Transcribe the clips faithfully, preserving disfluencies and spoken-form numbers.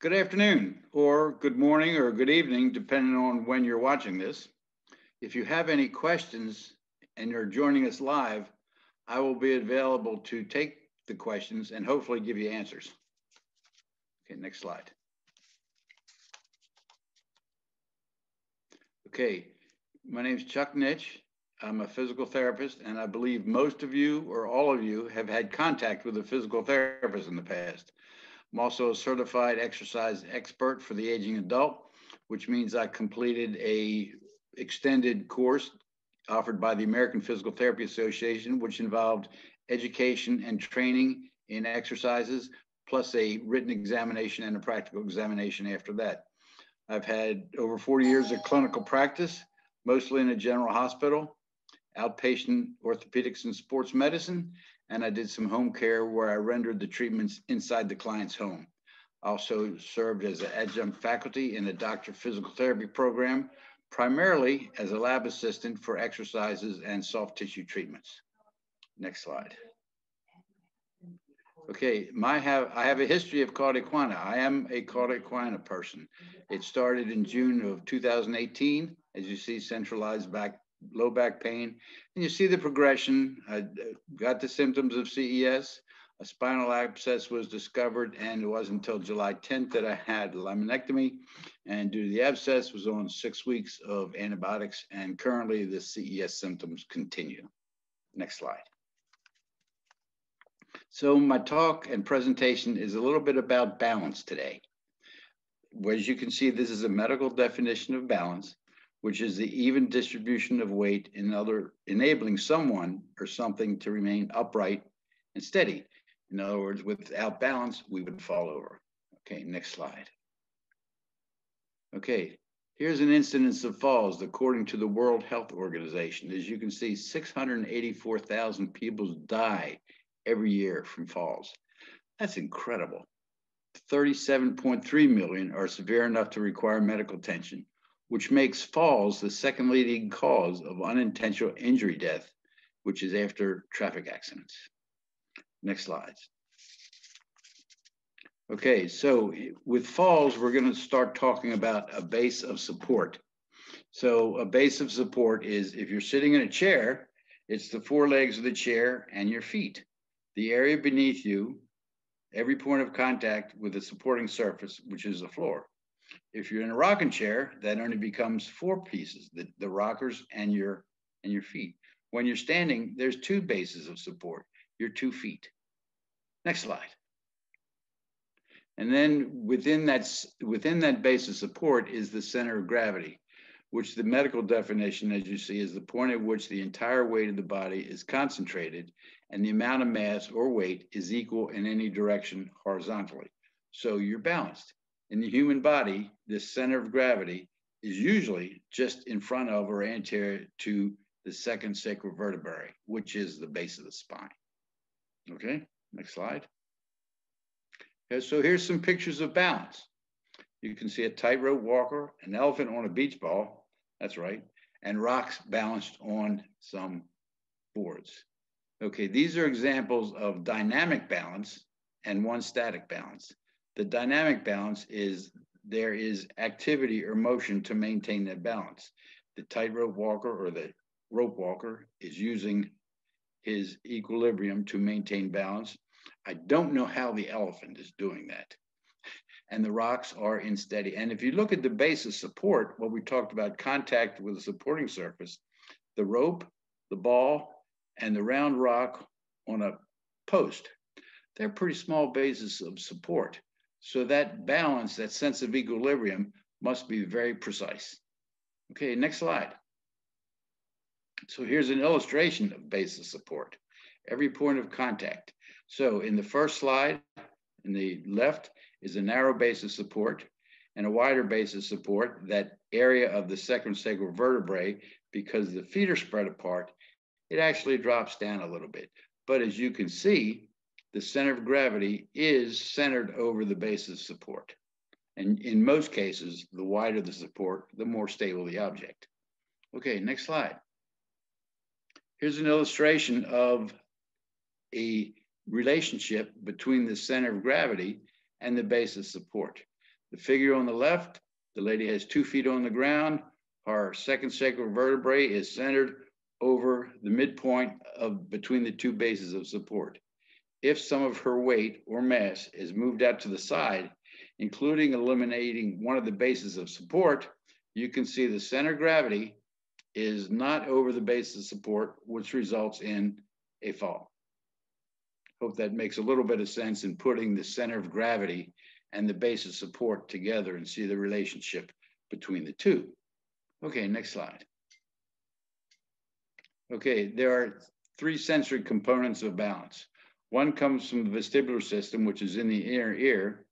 Good afternoon, or good morning, or good evening, depending on when you're watching this. If you have any questions and you're joining us live, I will be available to take the questions and hopefully give you answers. Okay, next slide. Okay, my name is Chuck Nitsch. I'm a physical therapist, and I believe most of you or all of you have had contact with a physical therapist in the past. I'm also a certified exercise expert for the aging adult, which means I completed a extended course offered by the American Physical Therapy Association, which involved education and training in exercises, plus a written examination and a practical examination after that. I've had over forty years of clinical practice, mostly in a general hospital, outpatient orthopedics and sports medicine, and I did some home care where I rendered the treatments inside the client's home. I also served as an adjunct faculty in the doctor physical therapy program, primarily as a lab assistant for exercises and soft tissue treatments. Next slide. Okay, my have, I have a history of cauda equina. I am a cauda equina person. It started in June of two thousand eighteen, as you see, centralized back, low back pain. And you see the progression. I got the symptoms of C E S. A spinal abscess was discovered, and it wasn't until July tenth that I had laminectomy. And due to the abscess, was on six weeks of antibiotics, and currently the C E S symptoms continue. Next slide. So my talk and presentation is a little bit about balance today. As you can see, this is a medical definition of balance, which is the even distribution of weight in other, enabling someone or something to remain upright and steady. In other words, without balance, we would fall over. Okay, next slide. Okay, here's an incidence of falls according to the World Health Organization. As you can see, six hundred eighty-four thousand people die every year from falls. That's incredible. thirty-seven point three million are severe enough to require medical attention, which makes falls the second leading cause of unintentional injury death, which is after traffic accidents. Next slide. Okay, so with falls, we're going to start talking about a base of support. So a base of support is, if you're sitting in a chair, it's the four legs of the chair and your feet. The area beneath you, every point of contact with the supporting surface, which is the floor. If you're in a rocking chair, that only becomes four pieces, the, the rockers and your, and your feet. When you're standing, there's two bases of support, your two feet. Next slide. And then within that, within that base of support is the center of gravity, which the medical definition, as you see, is the point at which the entire weight of the body is concentrated and the amount of mass or weight is equal in any direction horizontally. So you're balanced. In the human body, this center of gravity is usually just in front of or anterior to the second sacral vertebrae, which is the base of the spine. Okay, next slide. Okay, so here's some pictures of balance. You can see a tightrope walker, an elephant on a beach ball, that's right, and rocks balanced on some boards. Okay, these are examples of dynamic balance and one static balance. The dynamic balance is there is activity or motion to maintain that balance. The tightrope walker or the rope walker is using his equilibrium to maintain balance. I don't know how the elephant is doing that. And the rocks are in steady. And if you look at the base of support, what we talked about, contact with the supporting surface, the rope, the ball, and the round rock on a post, they're pretty small bases of support. So that balance, that sense of equilibrium must be very precise. Okay, next slide. So here's an illustration of base of support, every point of contact. So in the first slide, in the left, is a narrow base of support and a wider base of support, that area of the second sacral vertebrae, because the feet are spread apart, it actually drops down a little bit. But as you can see, the center of gravity is centered over the base of support. And in most cases, the wider the support, the more stable the object. Okay, next slide. Here's an illustration of a relationship between the center of gravity and the base of support. The figure on the left, the lady has two feet on the ground. Her second sacral vertebrae is centered over the midpoint of between the two bases of support. If some of her weight or mass is moved out to the side, including eliminating one of the bases of support, you can see the center of gravity is not over the base of support, which results in a fall. Hope that makes a little bit of sense in putting the center of gravity and the base of support together and see the relationship between the two. Okay, next slide. Okay, there are three sensory components of balance. One comes from the vestibular system, which is in the inner ear,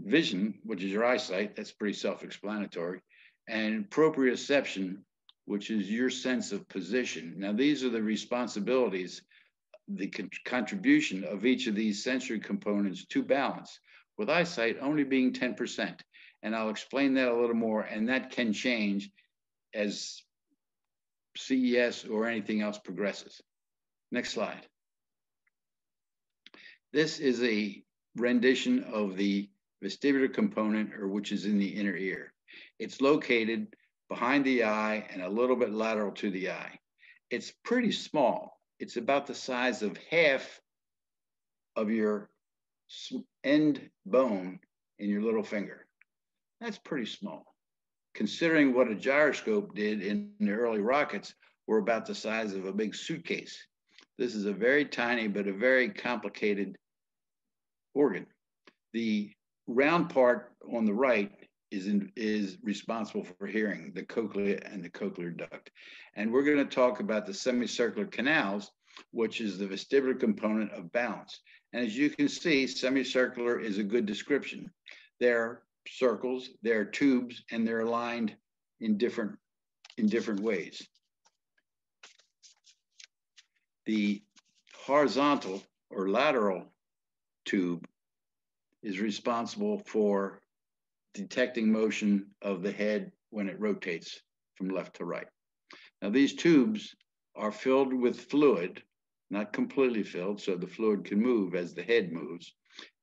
vision, which is your eyesight, that's pretty self-explanatory, and proprioception, which is your sense of position. Now, these are the responsibilities, the con contribution of each of these sensory components to balance, with eyesight only being ten percent. And I'll explain that a little more, and that can change as C E S or anything else progresses. Next slide. This is a rendition of the vestibular component, or which is in the inner ear. It's located behind the eye and a little bit lateral to the eye. It's pretty small. It's about the size of half of your end bone in your little finger. That's pretty small. Considering what a gyroscope did in the early rockets, were about the size of a big suitcase. This is a very tiny, but a very complicated organ. The round part on the right is, in, is responsible for hearing, the cochlea and the cochlear duct. And we're going to talk about the semicircular canals, which is the vestibular component of balance. And as you can see, semicircular is a good description. They're circles, they're tubes, and they're aligned in different, in different ways. The horizontal or lateral tube is responsible for detecting motion of the head when it rotates from left to right. Now, these tubes are filled with fluid, not completely filled, so the fluid can move as the head moves.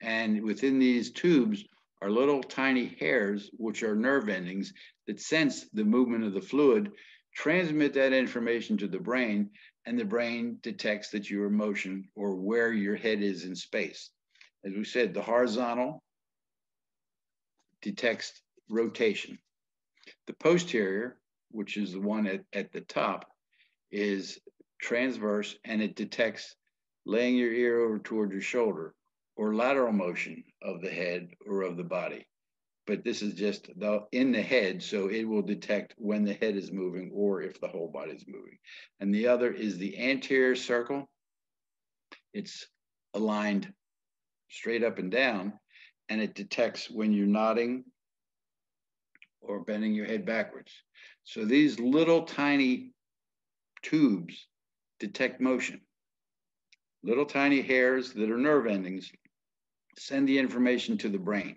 And within these tubes are little tiny hairs, which are nerve endings that sense the movement of the fluid, transmit that information to the brain, and the brain detects that you're in motion or where your head is in space. As we said, the horizontal detects rotation. The posterior, which is the one at, at the top, is transverse, and it detects laying your ear over toward your shoulder or lateral motion of the head or of the body. But this is just the, in the head, so it will detect when the head is moving or if the whole body is moving. And the other is the anterior circle. It's aligned straight up and down, and it detects when you're nodding or bending your head backwards. So these little tiny tubes detect motion. Little tiny hairs that are nerve endings send the information to the brain.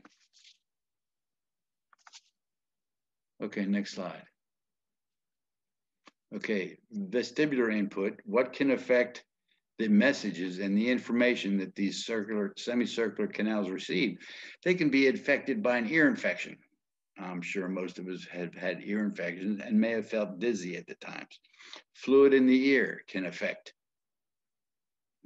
Okay, next slide. Okay, vestibular input. What can affect the messages and the information that these circular, semicircular canals receive? They can be affected by an ear infection. I'm sure most of us have had ear infections and may have felt dizzy at the times. Fluid in the ear can affect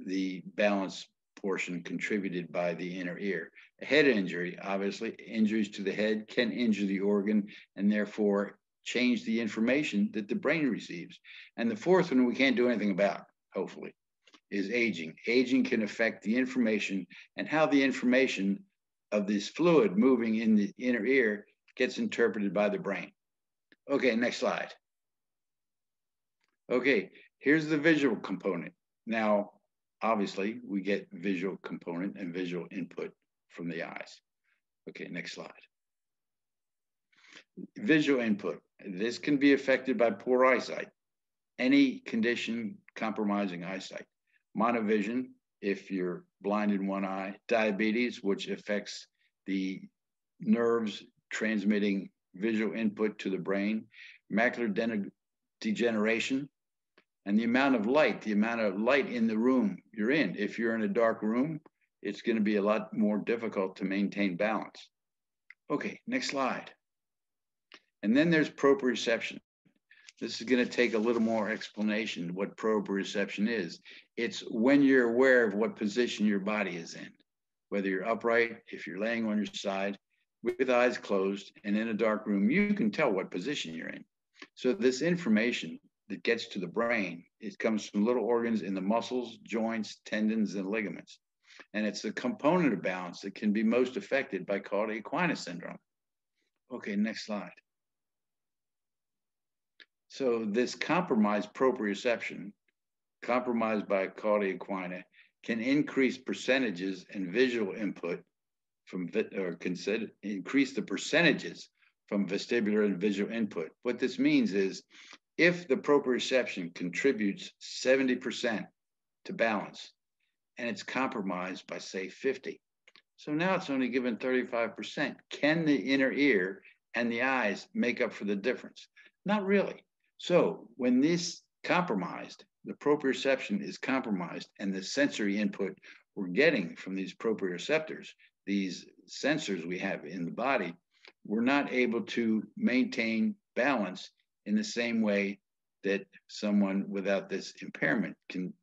the balance portion contributed by the inner ear. A head injury, obviously, injuries to the head can injure the organ and therefore change the information that the brain receives. And the fourth one we can't do anything about, hopefully, is aging. Aging can affect the information and how the information of this fluid moving in the inner ear gets interpreted by the brain. Okay, next slide. Okay, here's the visual component. Now, obviously, we get visual component and visual input from the eyes. Okay, next slide. Visual input. This can be affected by poor eyesight, any condition compromising eyesight. Monovision, if you're blind in one eye. Diabetes, which affects the nerves transmitting visual input to the brain. Macular degeneration. And the amount of light, the amount of light in the room you're in. If you're in a dark room, it's going to be a lot more difficult to maintain balance. Okay, next slide. And then there's proprioception. This is going to take a little more explanation what proprioception is. It's when you're aware of what position your body is in, whether you're upright, if you're laying on your side, with eyes closed, and in a dark room, you can tell what position you're in. So this information that gets to the brain, it comes from little organs in the muscles, joints, tendons, and ligaments. And it's the component of balance that can be most affected by cauda equina syndrome. Okay, next slide. So this compromised proprioception, compromised by cauda equina, can increase percentages and visual input from, or consider, increase the percentages from vestibular and visual input. What this means is if the proprioception contributes seventy percent to balance and it's compromised by say fifty. So now it's only given thirty-five percent. Can the inner ear and the eyes make up for the difference? Not really. So when this compromised, the proprioception is compromised and the sensory input we're getting from these proprioceptors, these sensors we have in the body, we're not able to maintain balance in the same way that someone without this impairment can,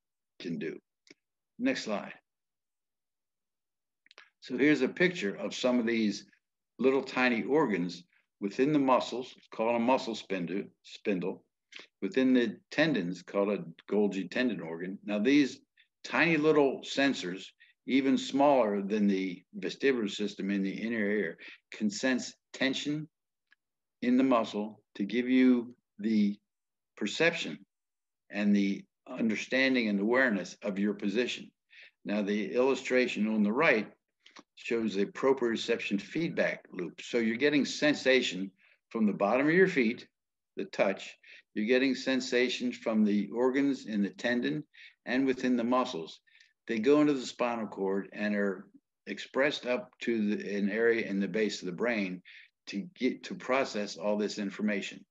can do. Next slide. So here's a picture of some of these little tiny organs within the muscles, called a muscle spindle, spindle, within the tendons, called a Golgi tendon organ. Now these tiny little sensors, even smaller than the vestibular system in the inner ear, can sense tension in the muscle to give you the perception and the understanding and awareness of your position. Now, the illustration on the right shows a proprioception feedback loop. So you're getting sensation from the bottom of your feet, the touch. You're getting sensation from the organs in the tendon and within the muscles. They go into the spinal cord and are expressed up to the, an area in the base of the brain to get to process all this information.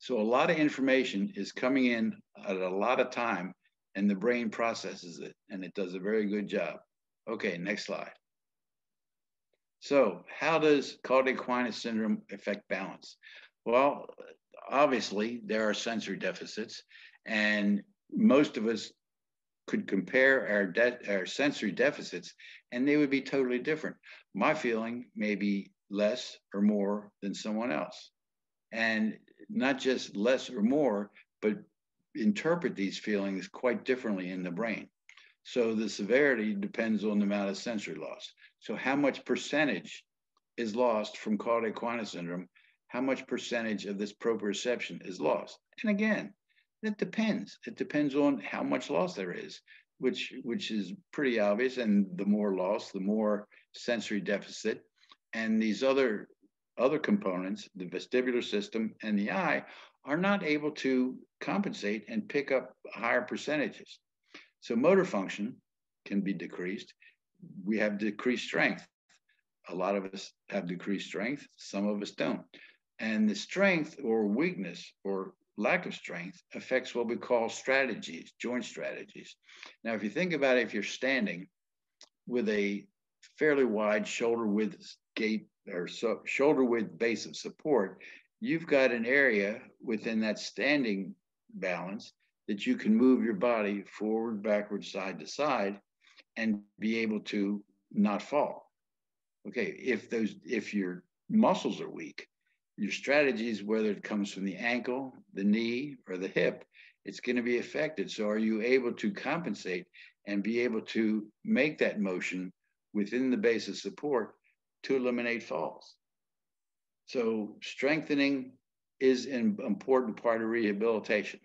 So a lot of information is coming in at a lot of time and the brain processes it and it does a very good job. Okay, next slide. So how does cauda equina syndrome affect balance? Well, obviously there are sensory deficits and most of us could compare our, de our sensory deficits and they would be totally different. My feeling may be less or more than someone else. And not just less or more, but interpret these feelings quite differently in the brain. So the severity depends on the amount of sensory loss. So how much percentage is lost from cauda equina syndrome? How much percentage of this proprioception is lost? And again, that depends. It depends on how much loss there is, which, which is pretty obvious. And the more loss, the more sensory deficit. And these other Other components, the vestibular system and the eye, are not able to compensate and pick up higher percentages. So motor function can be decreased. We have decreased strength. A lot of us have decreased strength. Some of us don't. And the strength or weakness or lack of strength affects what we call strategies, joint strategies. Now, if you think about it, if you're standing with a fairly wide shoulder width gait, or so, shoulder width base of support, you've got an area within that standing balance that you can move your body forward, backward, side to side, and be able to not fall. Okay, if those, if your muscles are weak, your strategies, whether it comes from the ankle, the knee, or the hip, it's going to be affected. So are you able to compensate and be able to make that motion within the base of support to eliminate falls? So strengthening is an important part of rehabilitation.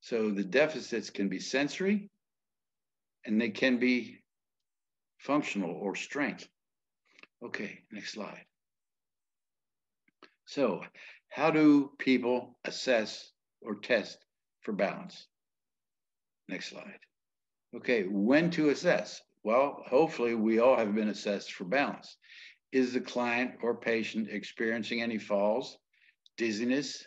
So the deficits can be sensory and they can be functional or strength. Okay, next slide. So how do people assess or test for balance? Next slide. Okay, when to assess? Well, hopefully we all have been assessed for balance. Is the client or patient experiencing any falls, dizziness?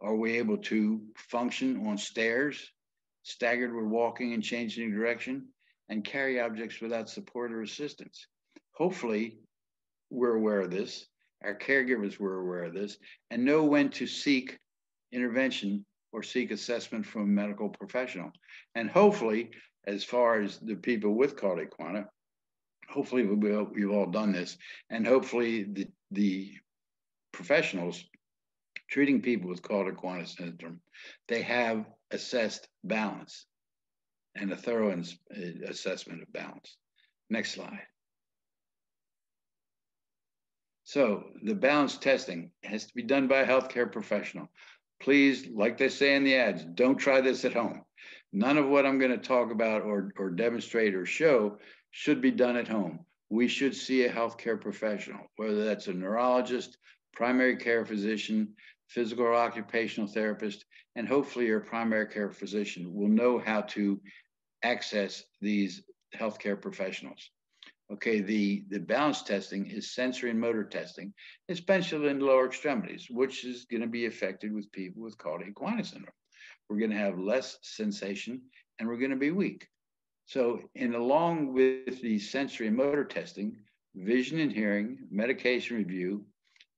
Are we able to function on stairs, staggered when walking and changing direction, and carry objects without support or assistance? Hopefully, we're aware of this Our caregivers were aware of this and know when to seek intervention or seek assessment from a medical professional. And hopefully, as far as the people with cauda equina, hopefully we'll, we've all done this, and hopefully the, the professionals treating people with cauda equina syndrome, they have assessed balance and a thorough assessment of balance. Next slide. So the balance testing has to be done by a healthcare professional. Please, like they say in the ads, don't try this at home. None of what I'm going to talk about or, or demonstrate or show should be done at home. We should see a healthcare professional, whether that's a neurologist, primary care physician, physical or occupational therapist, and hopefully your primary care physician will know how to access these healthcare professionals. Okay, the, the balance testing is sensory and motor testing, especially in lower extremities, which is going to be affected with people with cauda equina syndrome. We're going to have less sensation and we're going to be weak. So, and along with the sensory and motor testing, vision and hearing, medication review,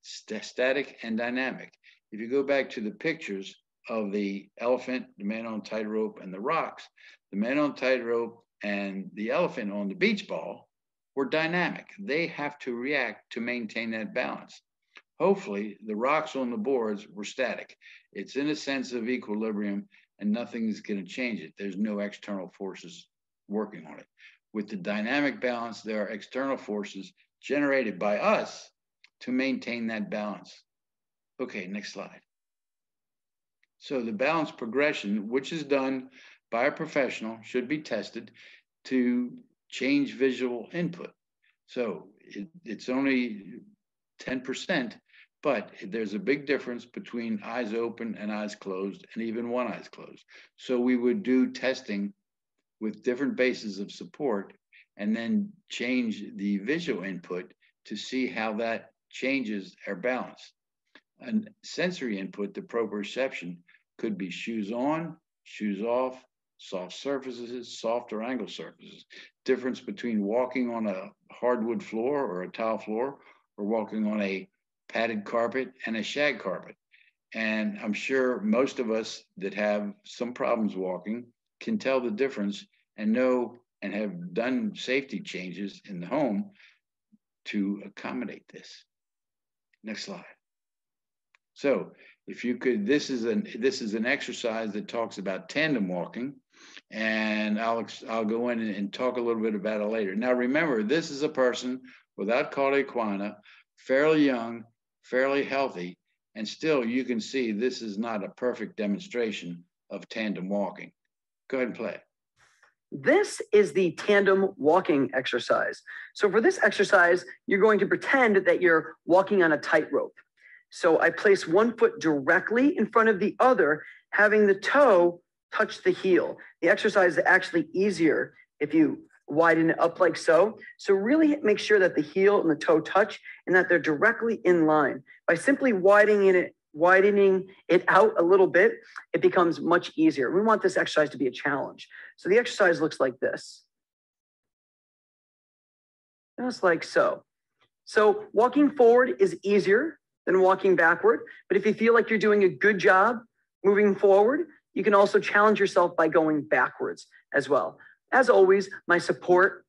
st static and dynamic. If you go back to the pictures of the elephant, the man on tightrope, and the rocks, the man on tightrope and the elephant on the beach ball were dynamic. They have to react to maintain that balance. Hopefully, the rocks on the boards were static. It's in a sense of equilibrium and nothing's going to change it. There's no external forces working on it. With the dynamic balance, there are external forces generated by us to maintain that balance. Okay, next slide. So the balance progression, which is done by a professional, should be tested to change visual input. So it, it's only ten percent, but there's a big difference between eyes open and eyes closed, and even one eye's closed. So we would do testing with different bases of support and then change the visual input to see how that changes our balance. And sensory input, the proprioception, could be shoes on, shoes off, soft surfaces, soft or angled surfaces. Difference between walking on a hardwood floor or a tile floor or walking on a padded carpet and a shag carpet. And I'm sure most of us that have some problems walking can tell the difference and know and have done safety changes in the home to accommodate this. Next slide. So if you could, this is an, this is an exercise that talks about tandem walking. And I'll, I'll go in and, and talk a little bit about it later. Now, remember, this is a person without cauda equina, fairly young, fairly healthy, and still you can see this is not a perfect demonstration of tandem walking. Go ahead and play it. This is the tandem walking exercise. So for this exercise, you're going to pretend that you're walking on a tightrope. So I place one foot directly in front of the other, having the toe touch the heel. The exercise is actually easier if you widen it up like so. So really make sure that the heel and the toe touch and that they're directly in line. By simply widening it, widening it out a little bit, it becomes much easier. We want this exercise to be a challenge. So the exercise looks like this. Just like so. So walking forward is easier than walking backward. But if you feel like you're doing a good job moving forward, you can also challenge yourself by going backwards as well. As always, my support,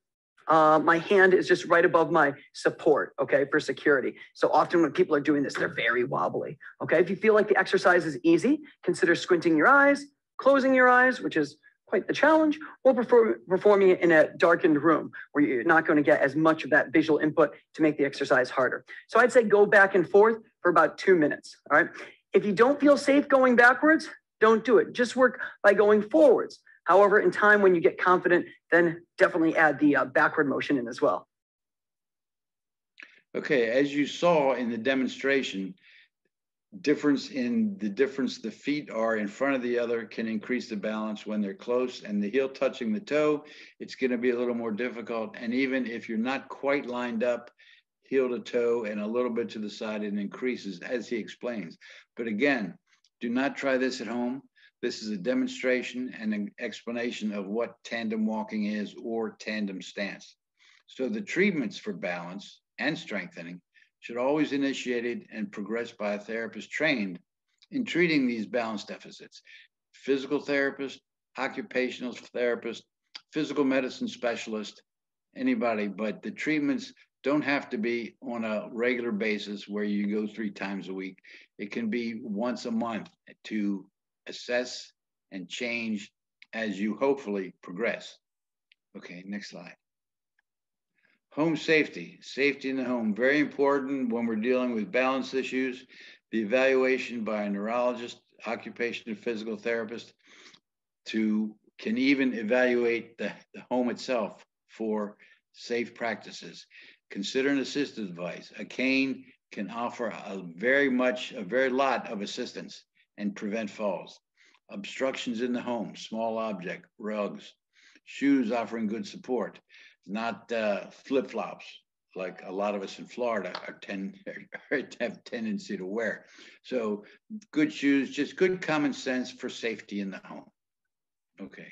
uh, my hand is just right above my support, okay, for security. So often when people are doing this, they're very wobbly, okay? If you feel like the exercise is easy, consider squinting your eyes, closing your eyes, which is quite the challenge, or perform, performing it in a darkened room where you're not going to get as much of that visual input to make the exercise harder. So I'd say go back and forth for about two minutes, all right? If you don't feel safe going backwards, don't do it. Just work by going forwards. However, in time, when you get confident, then definitely add the uh, backward motion in as well. Okay, as you saw in the demonstration, difference in the difference the feet are in front of the other can increase the balance when they're close, and the heel touching the toe, it's going to be a little more difficult. And even if you're not quite lined up, heel to toe and a little bit to the side, it increases, as he explains. But again, do not try this at home. This is a demonstration and an explanation of what tandem walking is or tandem stance. So the treatments for balance and strengthening should always be initiated and progressed by a therapist trained in treating these balance deficits. Physical therapist, occupational therapist, physical medicine specialist, anybody, but the treatments don't have to be on a regular basis where you go three times a week. It can be once a month to assess and change as you hopefully progress. Okay, next slide. Home safety, safety in the home, very important when we're dealing with balance issues. The evaluation by a neurologist, occupational physical therapist to can even evaluate the, the home itself for safe practices. Consider an assistive device. A cane can offer a very much, a very lot of assistance and prevent falls. Obstructions in the home, small object, rugs, shoes offering good support, not uh, flip-flops like a lot of us in Florida are tend, have tendency to wear. So good shoes, just good common sense for safety in the home. Okay.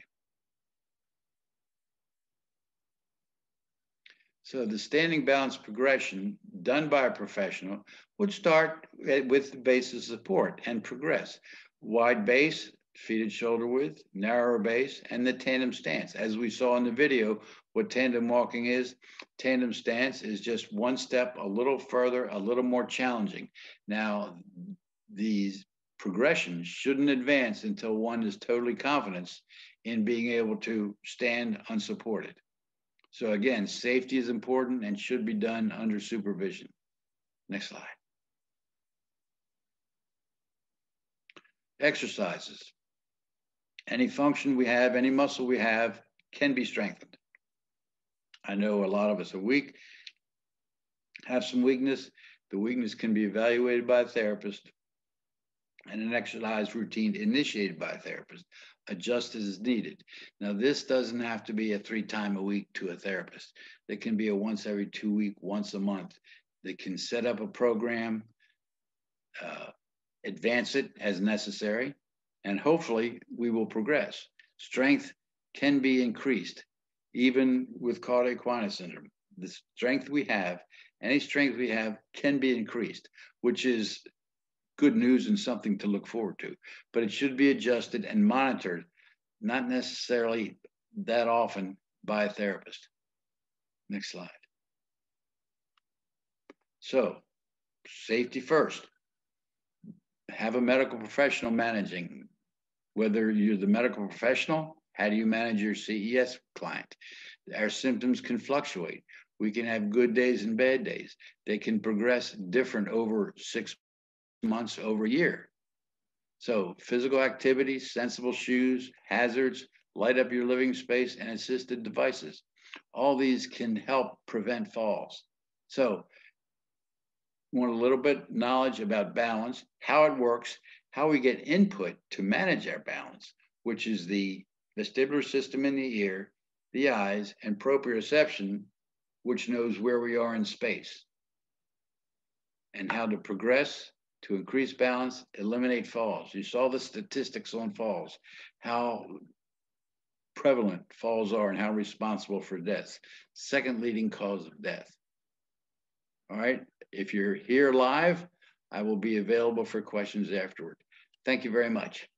So the standing balance progression done by a professional would start with the base of support and progress. Wide base, feet and shoulder width, narrower base, and the tandem stance. As we saw in the video, what tandem walking is, tandem stance is just one step a little further, a little more challenging. Now, these progressions shouldn't advance until one is totally confident in being able to stand unsupported. So again, safety is important and should be done under supervision. Next slide. Exercises. Any function we have, any muscle we have can be strengthened. I know a lot of us are weak, have some weakness. The weakness can be evaluated by a therapist and an exercise routine initiated by a therapist. Adjust as needed. Now, this doesn't have to be a three time a week to a therapist. It can be a once every two week, once a month. They can set up a program, uh, advance it as necessary, and hopefully we will progress. Strength can be increased, even with cauda equina syndrome. The strength we have, any strength we have can be increased, which is good news and something to look forward to, but it should be adjusted and monitored, not necessarily that often by a therapist. Next slide. So, safety first. Have a medical professional managing, whether you're the medical professional, how do you manage your C E S client? Our symptoms can fluctuate. We can have good days and bad days. They can progress different over six months. months over a year. So physical activity, sensible shoes, hazards, light up your living space, and assisted devices. All these can help prevent falls. So want a little bit knowledge about balance, how it works, how we get input to manage our balance, which is the vestibular system in the ear, the eyes, and proprioception, which knows where we are in space, and how to progress to increase balance, eliminate falls. You saw the statistics on falls, how prevalent falls are and how responsible for deaths. Second leading cause of death. All right, if you're here live, I will be available for questions afterward. Thank you very much.